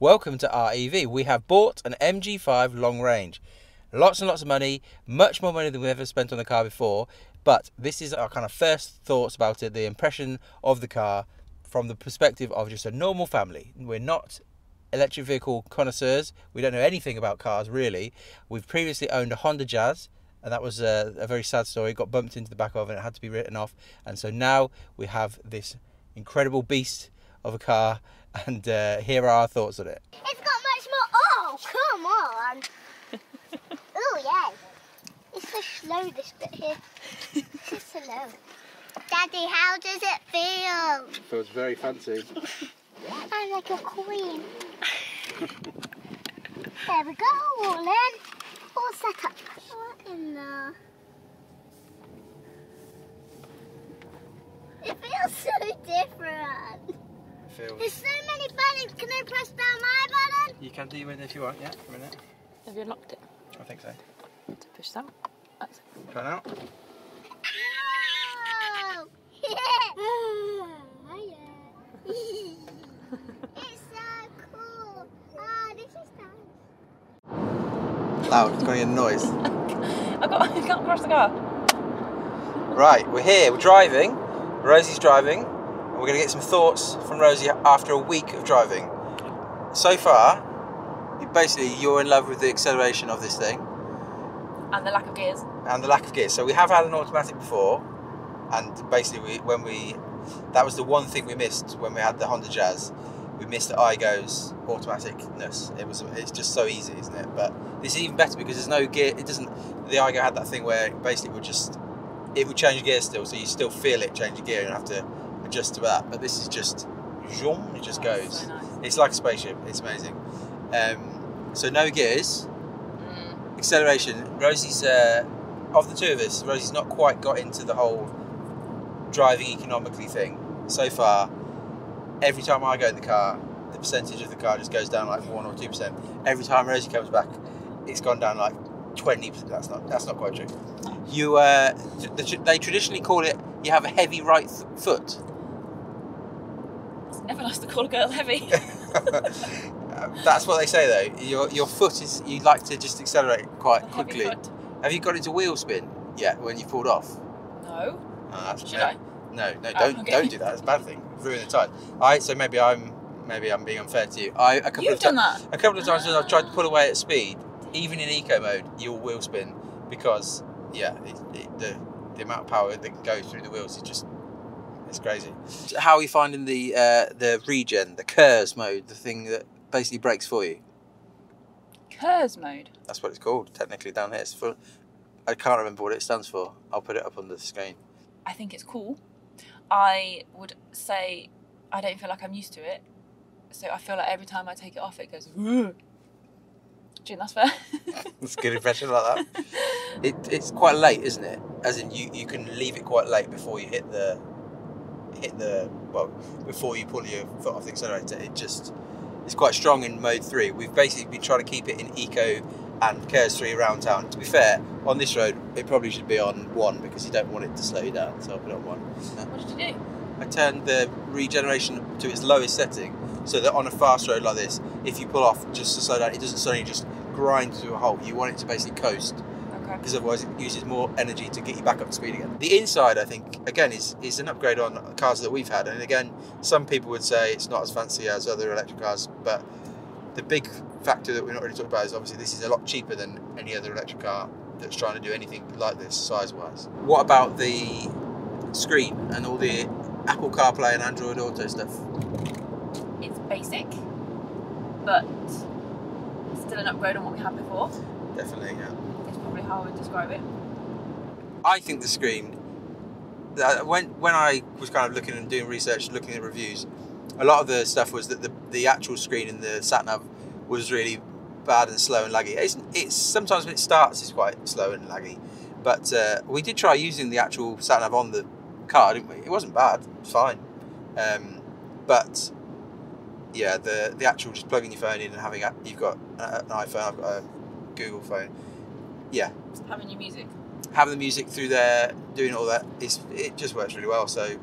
Welcome to our EV. We have bought an MG5 long range. Lots and lots of money, much more money than we've ever spent on the car before, but this is our kind of first thoughts about it, the impression of the car from the perspective of just a normal family. We're not electric vehicle connoisseurs. We don't know anything about cars, really. We've previously owned a Honda Jazz, and that was a very sad story. It got bumped into the back of and it had to be written off. And so now we have this incredible beast of a car, and here are our thoughts on it. It's got much more... Oh, come on! Oh, yeah. It's so slow, this bit here. It's just so slow. Daddy, how does it feel? It feels very fancy. I'm like a queen. There we go, all in. All set up. What in there? It feels so different. There's so many buttons. Can I press down my button? You can do one if you want, yeah, for a minute. Have you unlocked it? I think so. To push that. That's it. Try it out. Oh! Yeah! It's so cool. Oh, this is nice. Loud, it's going to get a noise. I can't cross the car. Right, we're here, we're driving. Rosie's driving. We're going to get some thoughts from Rosie after a week of driving. So far, basically you're in love with the acceleration of this thing. And the lack of gears. And the lack of gears. So we have had an automatic before, and basically that was the one thing we missed when we had the Honda Jazz. We missed the Aygo's automaticness. It's just so easy, isn't it? But this is even better because there's no gear. It doesn't. The Aygo had that thing where it basically would it would change gear still, so you still feel it change gear and have to adjust to that. But this is just, zoom, it just goes. So nice. It's like a spaceship. It's amazing. So no gears, acceleration. Rosie's of the two of us, Rosie's not quite got into the whole driving economically thing so far. Every time I go in the car, the percentage of the car just goes down like 1 or 2%. Every time Rosie comes back, it's gone down like 20%. That's not quite true. You they traditionally call it, you have a heavy right foot. It's never nice to call a girl heavy. That's what they say though. Your foot is, you like to just accelerate quite quickly. Have you got into wheel spin yet when you pulled off? No. Don't do that. It's a bad thing. Ruin the tires. So maybe I'm being unfair to you. A couple of times when I've tried to pull away at speed, even in eco mode, you'll wheel spin because the amount of power that goes through the wheels is just. It's crazy. So how are you finding the regen, the KERS mode, the thing that basically brakes for you? KERS mode? That's what it's called, technically, down here. It's for, I can't remember what it stands for. I'll put it up on the screen. I think it's cool. I would say I don't feel like I'm used to it. So I feel like every time I take it off, it goes... Whoa. Do you think that's fair? That's a good impression like that. It's quite late, isn't it? As in, you can leave it quite late before you hit the... before you pull your foot off the accelerator. It's quite strong in mode 3. We've basically been trying to keep it in eco and KERS 3 around town. To be fair, on this road it probably should be on 1 because you don't want it to slow you down, so I'll put it on 1. What did you do? I turned the regeneration to its lowest setting so that on a fast road like this, if you pull off just to slow down, it doesn't suddenly just grind to a halt. You want it to basically coast. Because otherwise it uses more energy to get you back up to speed again. The inside, I think, again, is an upgrade on cars that we've had. And again, some people would say it's not as fancy as other electric cars, but the big factor that we're not really talking about is obviously this is a lot cheaper than any other electric car that's trying to do anything like this size-wise. What about the screen and all the Apple CarPlay and Android Auto stuff? It's basic, but still an upgrade on what we had before. Definitely, yeah. Probably how I would describe it. I think the screen, when I was kind of looking and doing research, looking at reviews, a lot of the stuff was that the actual screen in the sat-nav was really bad and slow and laggy. It's sometimes when it starts it's quite slow and laggy, but we did try using the actual sat-nav on the car, didn't we? It wasn't bad, it was fine, but yeah, the actual just plugging your phone in and having you've got an iPhone, I've got a Google phone. Yeah. Having your music. Having the music through there, doing all that, it just works really well. So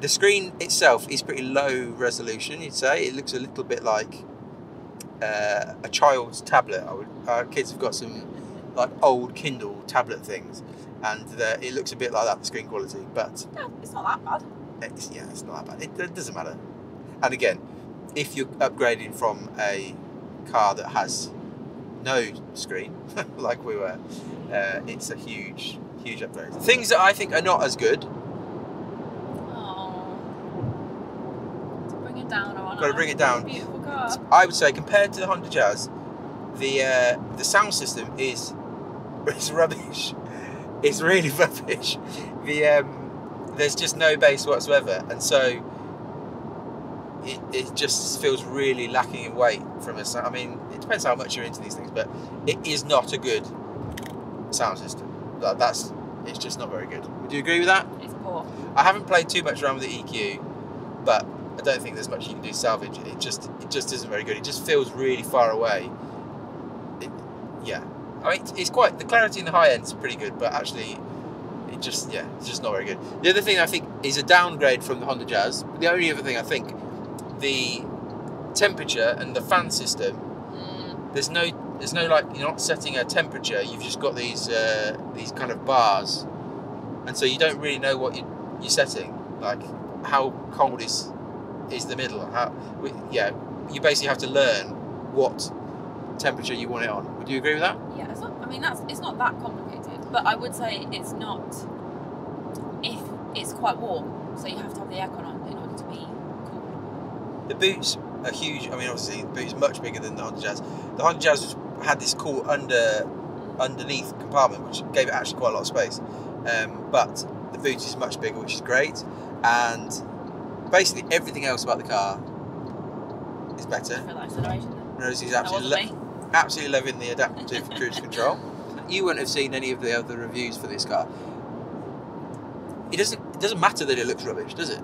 The screen itself is pretty low resolution, you'd say. It looks a little bit like a child's tablet. Our kids have got some like old Kindle tablet things, and it looks a bit like that, the screen quality, but... No, it's not that bad. Yeah, it's not that bad. It doesn't matter. And again, if you're upgrading from a car that has no screen, like we were, it's a huge, huge upgrade. Things that I think are not as good. Oh, to bring it down, I gotta bring it down. Beautiful car. I would say compared to the Honda Jazz, the sound system is rubbish. It's really rubbish. There's just no bass whatsoever, and so it just feels really lacking in weight from a sound. I mean, it depends how much you're into these things, but it is not a good sound system. Like, it's just not very good. Would you agree with that? It's poor. I haven't played too much around with the EQ, but I don't think there's much you can do salvage. It just isn't very good. It just feels really far away. Yeah, I mean, it's quite, the clarity in the high end is pretty good, but actually, it's just not very good. The other thing I think is a downgrade from the Honda Jazz. The only other thing I think, the temperature and the fan system. There's no like, you're not setting a temperature. You've just got these kind of bars, and so you don't really know what you're setting. Like, how cold is the middle? Yeah, you basically have to learn what temperature you want it on. Would you agree with that? Yeah, it's not, I mean, it's not that complicated, but I would say it's not if it's quite warm, so you have to have the aircon on in order to be cool. The boots are huge. I mean, obviously the boot's much bigger than the Honda Jazz. The Honda Jazz had this cool underneath compartment, which gave it actually quite a lot of space, but the boot is much bigger, which is great, and basically everything else about the car is better. I feel like acceleration. Rosie's absolutely loving the adaptive cruise control. You wouldn't have seen any of the other reviews for this car. It doesn't matter that it looks rubbish, does it?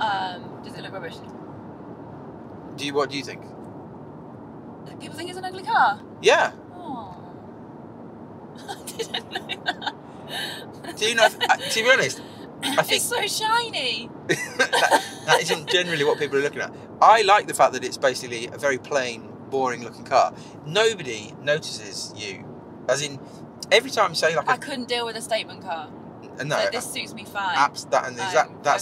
Does it look rubbish? What do you think? People think it's an ugly car. Yeah. Oh. I didn't know that. Do you know? To be honest, I think it's so shiny. that isn't generally what people are looking at. I like the fact that it's basically a very plain, boring-looking car. Nobody notices you, as in every time you say like. I couldn't deal with a statement car. No, so this suits me fine. That's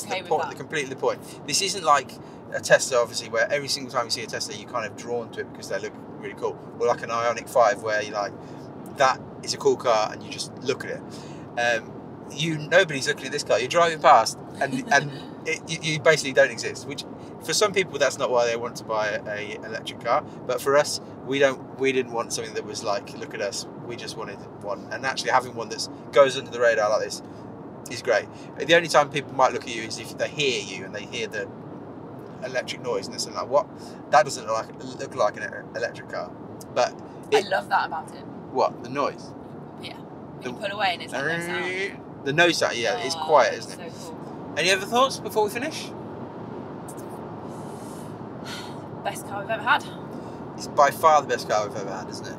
okay, the point. Completely the point. This isn't like a Tesla, obviously, where every single time you see a Tesla, you're kind of drawn to it because they look really cool, or like an Ioniq 5, where you're like, that is a cool car, and you just look at it. Nobody's looking at this car. You're driving past, and you basically don't exist, which. For some people, that's not why they want to buy an electric car. But for us, we didn't want something that was like, look at us. We just wanted one. And actually having one that goes under the radar like this is great. The only time people might look at you is if they hear you and they hear the electric noise and they're like, what? That doesn't look like an electric car. But I love that about it. What? The noise? Yeah. You pull away and it's like no sound. The no sound, yeah. Oh, it's quiet, isn't it? So cool. Any other thoughts before we finish? Best car we've ever had. It's by far the best car we've ever had, isn't it?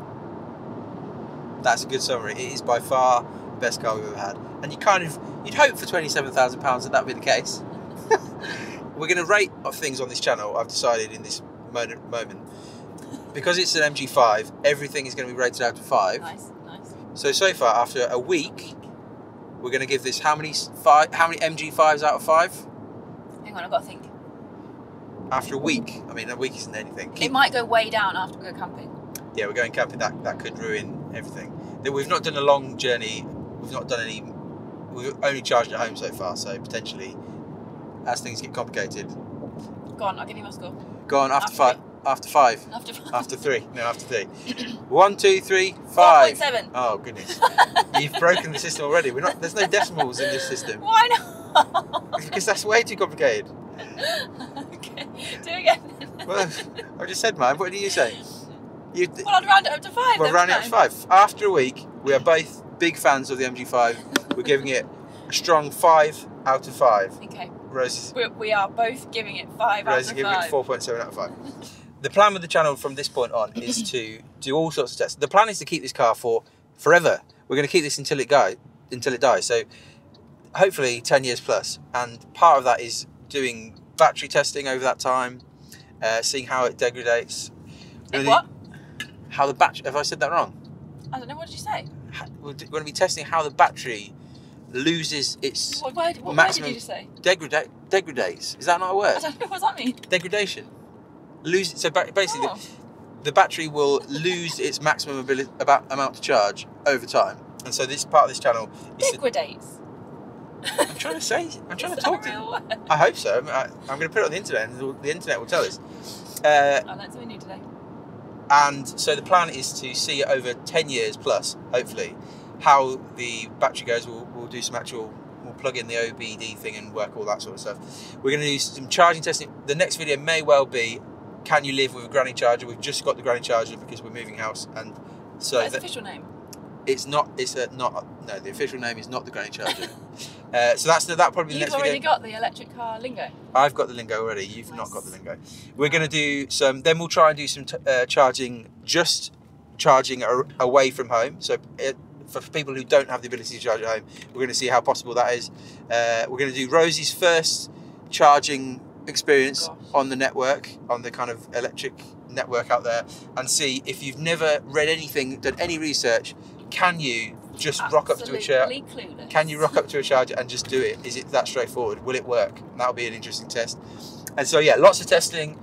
That's a good summary. It is by far the best car we've ever had, and you'd hope for £27,000 that would be the case. We're going to rate things on this channel. I've decided in this moment, because it's an MG5, everything is going to be rated out of 5. Nice. So far, after a week, we're going to give this how many MG5s out of 5? Hang on, I've got to think. After a week, I mean, a week isn't anything. It might go way down after we go camping. Yeah, we're going camping. That could ruin everything. We've not done a long journey. We've not done any. We've only charged at home so far. So potentially, as things get complicated. Go on, I'll give you my score. Go on after 3. 1, 2, 3, 5. 4.7. Oh goodness, you've broken the system already. There's no decimals in this system. Why not? Because that's way too complicated. Okay, do it again. Well, I just said mine. What do you say? Well, I'd round it up to 5. Well, round it up to 5. After a week, we are both big fans of the MG5. We're giving it a strong 5 out of 5. Okay. Rose, we are both giving it 5 out of 5. Rose is giving it 4.7 out of 5. The plan with the channel from this point on is to do all sorts of tests. The plan is to keep this car for forever. We're going to keep this until it dies. So hopefully 10 years plus. And part of that is doing battery testing over that time, seeing how it degradates. What? How the battery, have I said that wrong? I don't know, what did you say? We're going to be testing how the battery loses its maximum. What did you just say? Degradates. Is that not a word? I don't know, what does that mean? Degradation. Lose. So basically, the battery will lose its maximum amount to charge over time. And so this part of this channel is degradates. I'm trying to talk to you. I hope so. I'm going to put it on the internet, and the internet will tell us. I learned something new today. And so the plan is to see over 10 years plus, hopefully, how the battery goes. We'll do some actual, we'll plug in the OBD thing and work all that sort of stuff. We're going to do some charging testing. The next video may well be, can you live with a granny charger? We've just got the granny charger because we're moving house, and so that's the official name. It's not. It's a, not. No, the official name is not the granny charger. So that's that. Probably the next video. You've already got the electric car lingo. I've got the lingo already. You've not got the lingo. We're going to do some. Then we'll try and do some charging, just charging away from home. So for people who don't have the ability to charge at home, we're going to see how possible that is. We're going to do Rosie's first charging experience on the network, on the kind of electric network out there, and see if you've never read anything, done any research. Can you just rock up to a charger? Can you rock up to a charger and just do it? Is it that straightforward? Will it work? That'll be an interesting test. And so yeah, lots of testing.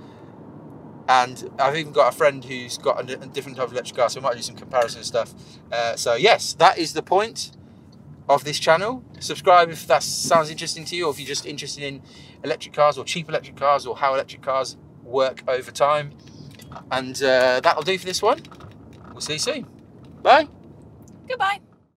And I've even got a friend who's got a different type of electric car, so we might do some comparison stuff. So yes, that is the point of this channel. Subscribe if that sounds interesting to you, or if you're just interested in electric cars or cheap electric cars or how electric cars work over time. And that'll do for this one. We'll see you soon. Bye. Goodbye.